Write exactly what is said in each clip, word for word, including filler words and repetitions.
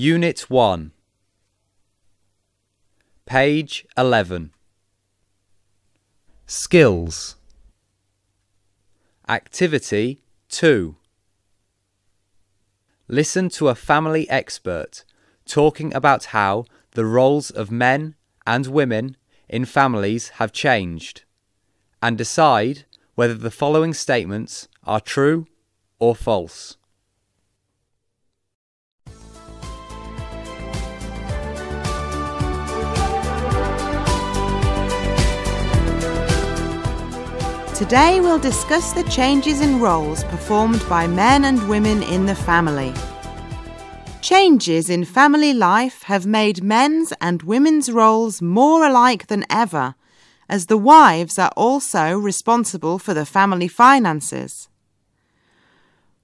Unit one. Page eleven. Skills. Activity two. Listen to a family expert talking about how the roles of men and women in families have changed, and decide whether the following statements are true or false. Today we'll discuss the changes in roles performed by men and women in the family. Changes in family life have made men's and women's roles more alike than ever, as the wives are also responsible for the family finances.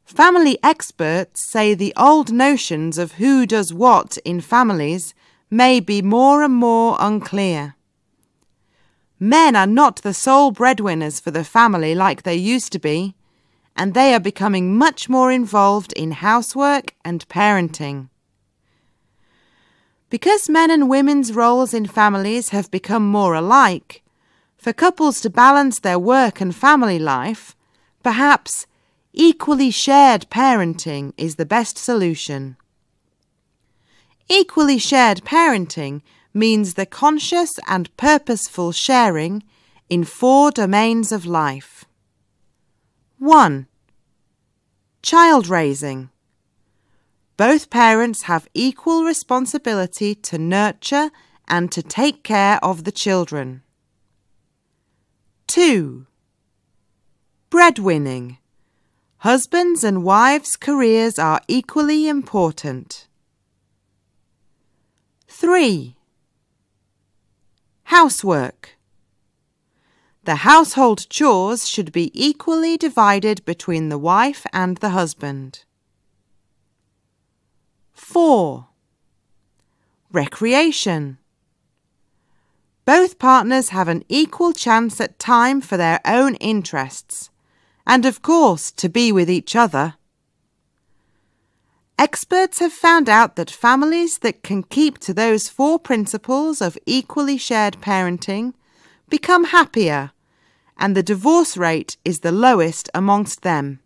Family experts say the old notions of who does what in families may be more and more unclear. Men are not the sole breadwinners for the family like they used to be, and they are becoming much more involved in housework and parenting. Because men and women's roles in families have become more alike, for couples to balance their work and family life, perhaps equally shared parenting is the best solution. Equally shared parenting means the conscious and purposeful sharing in four domains of life. one. Child raising. Both parents have equal responsibility to nurture and to take care of the children. two. Breadwinning. Husbands' and wives' careers are equally important. three. Housework. The household chores should be equally divided between the wife and the husband. four. Recreation. Both partners have an equal chance at time for their own interests, and of course to be with each other. Experts have found out that families that can keep to those four principles of equally shared parenting become happier, and the divorce rate is the lowest amongst them.